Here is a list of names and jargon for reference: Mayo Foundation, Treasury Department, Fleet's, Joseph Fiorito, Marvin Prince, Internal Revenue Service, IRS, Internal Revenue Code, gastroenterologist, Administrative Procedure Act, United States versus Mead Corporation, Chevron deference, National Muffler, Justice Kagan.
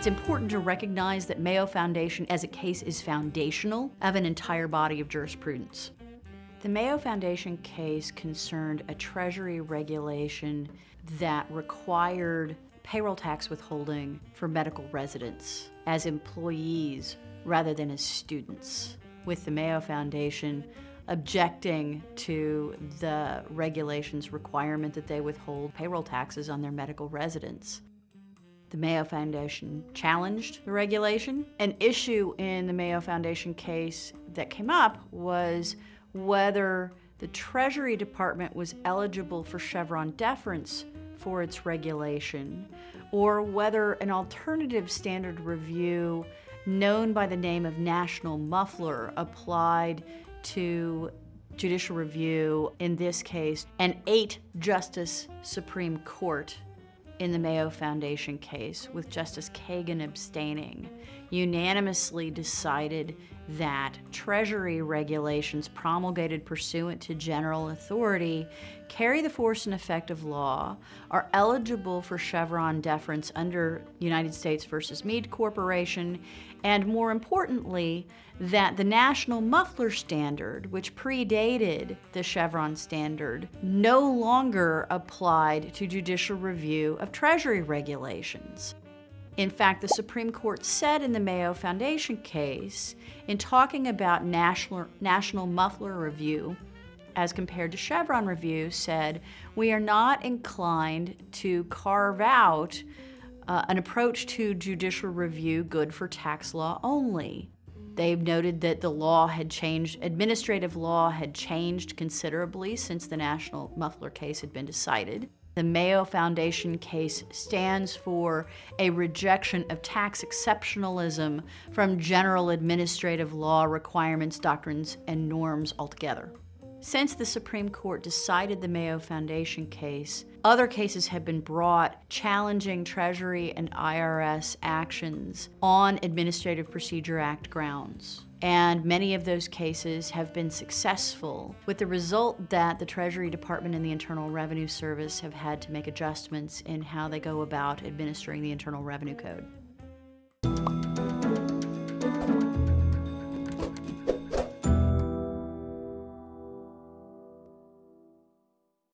It's important to recognize that Mayo Foundation as a case is foundational of an entire body of jurisprudence. The Mayo Foundation case concerned a Treasury regulation that required payroll tax withholding for medical residents as employees rather than as students, with the Mayo Foundation objecting to the regulation's requirement that they withhold payroll taxes on their medical residents. The Mayo Foundation challenged the regulation. An issue in the Mayo Foundation case that came up was whether the Treasury Department was eligible for Chevron deference for its regulation, or whether an alternative standard review known by the name of National Muffler applied to judicial review, in this case, an 8-justice Supreme Court in the Mayo Foundation case, with Justice Kagan abstaining, unanimously decided that Treasury regulations promulgated pursuant to general authority carry the force and effect of law, are eligible for Chevron deference under United States versus Mead Corporation, and more importantly, that the National Muffler standard, which predated the Chevron standard, no longer applied to judicial review of Treasury regulations. In fact, the Supreme Court said in the Mayo Foundation case, in talking about National Muffler review as compared to Chevron review, said, we are not inclined to carve out an approach to judicial review good for tax law only. They noted that the law had changed, administrative law had changed considerably since the National Muffler case had been decided. The Mayo Foundation case stands for a rejection of tax exceptionalism from general administrative law requirements, doctrines, and norms altogether. Since the Supreme Court decided the Mayo Foundation case, other cases have been brought challenging Treasury and IRS actions on Administrative Procedure Act grounds. And many of those cases have been successful, with the result that the Treasury Department and the Internal Revenue Service have had to make adjustments in how they go about administering the Internal Revenue Code.